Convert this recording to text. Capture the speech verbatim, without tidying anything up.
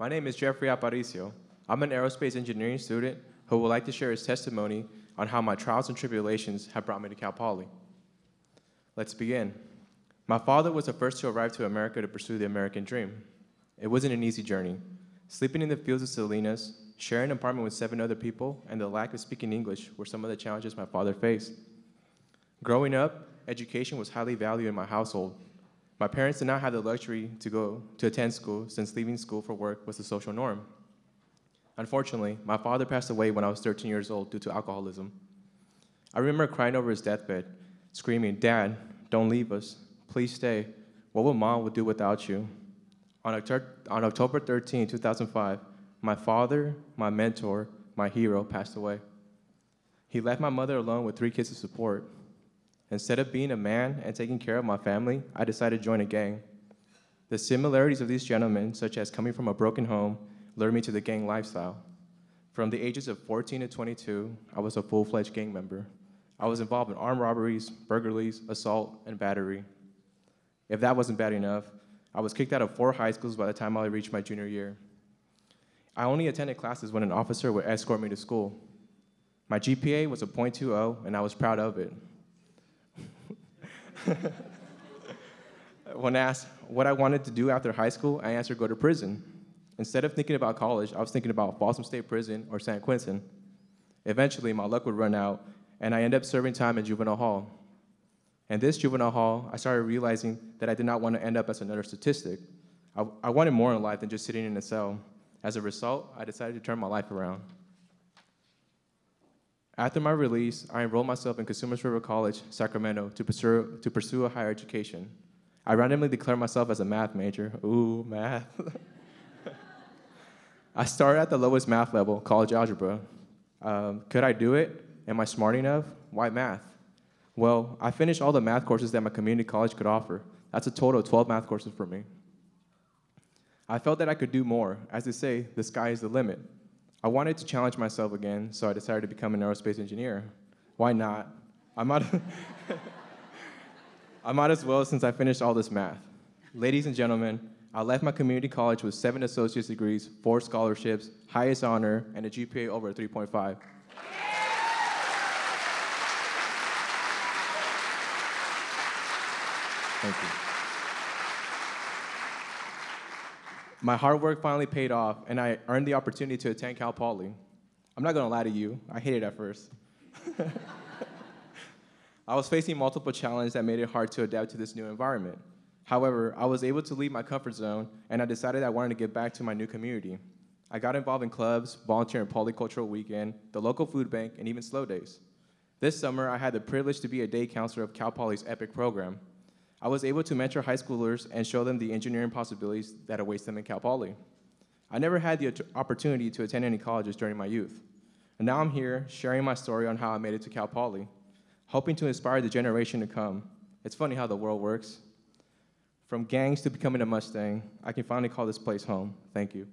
My name is Jeffrey Aparicio. I'm an aerospace engineering student who would like to share his testimony on how my trials and tribulations have brought me to Cal Poly. Let's begin. My father was the first to arrive to America to pursue the American dream. It wasn't an easy journey. Sleeping in the fields of Salinas, sharing an apartment with seven other people, and the lack of speaking English were some of the challenges my father faced. Growing up, education was highly valued in my household. My parents did not have the luxury to go to attend school, since leaving school for work was the social norm. Unfortunately, my father passed away when I was thirteen years old due to alcoholism. I remember crying over his deathbed, screaming, "Dad, don't leave us. Please stay. What would Mom would do without you?" On October thirteenth, two thousand five, my father, my mentor, my hero, passed away. He left my mother alone with three kids to support. Instead of being a man and taking care of my family, I decided to join a gang. The similarities of these gentlemen, such as coming from a broken home, lured me to the gang lifestyle. From the ages of fourteen to twenty-two, I was a full-fledged gang member. I was involved in armed robberies, burglaries, assault, and battery. If that wasn't bad enough, I was kicked out of four high schools by the time I reached my junior year. I only attended classes when an officer would escort me to school. My G P A was a point two oh, and I was proud of it. When asked what I wanted to do after high school, I answered, go to prison. Instead of thinking about college, I was thinking about Boston State Prison or San Quentin. Eventually, my luck would run out, and I ended up serving time in juvenile hall. In this juvenile hall, I started realizing that I did not want to end up as another statistic. I, I wanted more in life than just sitting in a cell. As a result, I decided to turn my life around. After my release, I enrolled myself in Cosumnes River College, Sacramento, to pursue, to pursue a higher education. I randomly declared myself as a math major. Ooh, math. I started at the lowest math level, college algebra. Um, could I do it? Am I smart enough? Why math? Well, I finished all the math courses that my community college could offer. That's a total of twelve math courses for me. I felt that I could do more. As they say, the sky is the limit. I wanted to challenge myself again, so I decided to become an aerospace engineer. Why not? I might, I might as well, since I finished all this math. Ladies and gentlemen, I left my community college with seven associate's degrees, four scholarships, highest honor, and a G P A over three point five. Thank you. My hard work finally paid off, and I earned the opportunity to attend Cal Poly. I'm not gonna lie to you, I hated it at first. I was facing multiple challenges that made it hard to adapt to this new environment. However, I was able to leave my comfort zone, and I decided I wanted to give back to my new community. I got involved in clubs, volunteering at Poly Cultural Weekend, the local food bank, and even slow days. This summer, I had the privilege to be a day counselor of Cal Poly's EPIC program. I was able to mentor high schoolers and show them the engineering possibilities that await them in Cal Poly. I never had the opportunity to attend any colleges during my youth. And now I'm here sharing my story on how I made it to Cal Poly, hoping to inspire the generation to come. It's funny how the world works. From gangs to becoming a Mustang, I can finally call this place home. Thank you.